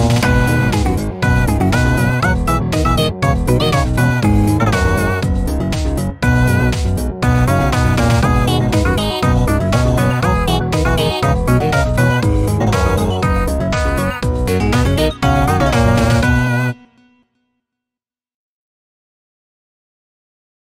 All